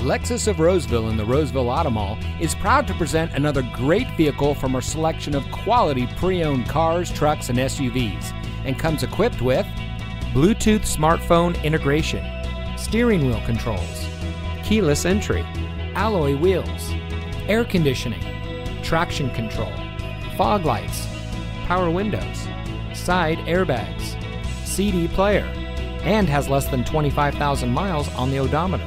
Lexus of Roseville in the Roseville Auto Mall is proud to present another great vehicle from our selection of quality pre-owned cars, trucks, and SUVs, and comes equipped with Bluetooth smartphone integration, steering wheel controls, keyless entry, alloy wheels, air conditioning, traction control, fog lights, power windows, side airbags, CD player, and has less than 25,000 miles on the odometer.